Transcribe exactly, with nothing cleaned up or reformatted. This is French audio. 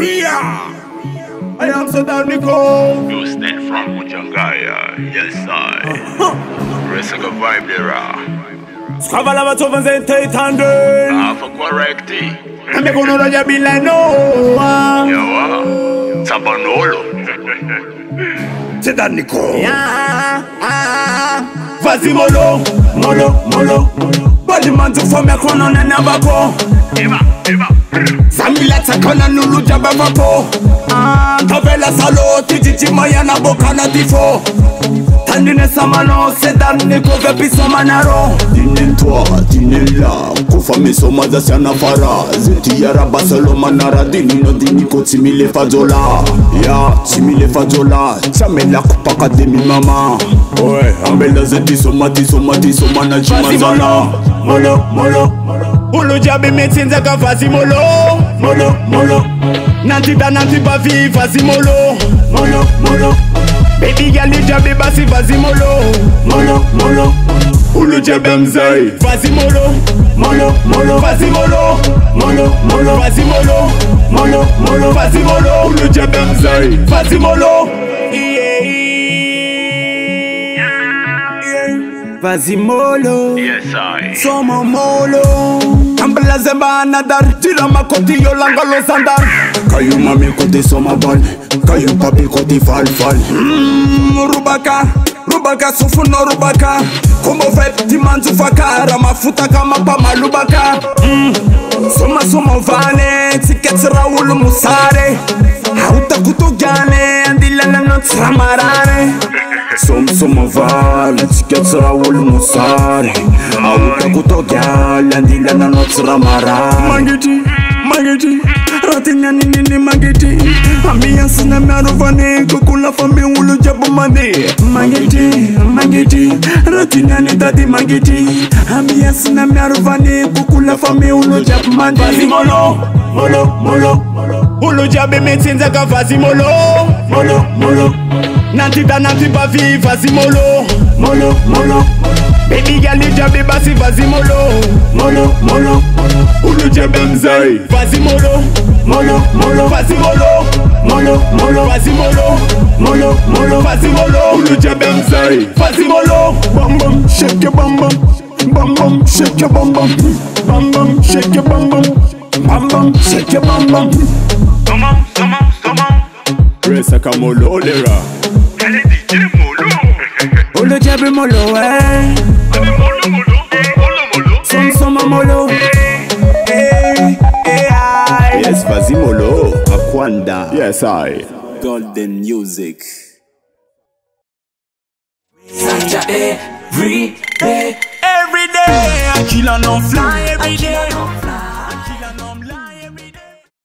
Ria. I am Saddam Nicole. You stand from Mujangaya, yes I. Rest of the vibe there are. Scavala batovenzente eight hundred. Alpha correcti. Ame kono raja bilano. Yawa. Sabanolo. Saddam Nicole. Yeah. Vazi molo, molo, molo. Bali manzu for me kono na nabako. Eva, Eva. Samila tsakana nuluja babako. Tabela salo tijiji mayana bokana tifo. Tandine samano sedan niko vepi somanaro. Dine toa, dine la kufami somaza siana fara. Zeti yara basalo manara dini no dini ko timile fajola. Ya, timile fajola chamela kupaka demi mama. Oe, ambela zeti somati somati somana jimazala. Molo, molo, molo. Uluja bimetinza ka fazi molo, molo, molo. Nantida nantiba vi fazi molo, molo, molo. Baby girl uja bebasi fazi molo, molo, molo. Uluja bemzai fazi molo, molo, molo. Fazi molo, molo, molo. Fazi molo, molo, molo. Fazi molo, uluja bemzai fazi molo. Fazi molo, yes I. Somo molo. Ambla zemba anadar, tira makoti yo langalo sandar. Kayu mami koti soma bal, kayu papi koti fal fal. Mmm, rubaka, rubaka sufuno rubaka. Kumbo vibe timanzu faka, ramafuta kama pamalubaka. Mmm, soma soma vane, tickets raulu musare. Hauta kutugane, andilana no tramarare. Som som vale, tiketsra wolu musare. Auta kutogala ndila na notsra mara. Magiti, magiti, ratina nini ni magiti. Amia sina maruvane kukula fami wulu jabu mane. Magiti, magiti, ratina ni dadi magiti. Amia sina maruvane kukula fami wulu jabu mane. Fazi molo, molo, molo. Wulu jabe metinza ka fazi molo, molo, molo. Nantida nantiba vi fazi molo, molo, molo. Baby girl uja bebasi fazi molo, molo, molo. Uluja bemzai fazi molo, molo, molo. Fazi molo, molo, molo. Fazi molo, molo, molo. Fazi molo, uluja bemzai fazi molo. Bam bam shake your bam bam, bam bam shake your bam bam, bam bam shake your bam bam, bam bam shake your bam bam. Come on, come on, come on. Pressa kamolo lera. Olo jabe molo eh. Jabe molo molo eh. Molo molo. Som soma molo. Eh eh I. Yes fazi molo. Akwanda. Yes I. Golden music. Sanja every day. Every day. Killa no fly every day.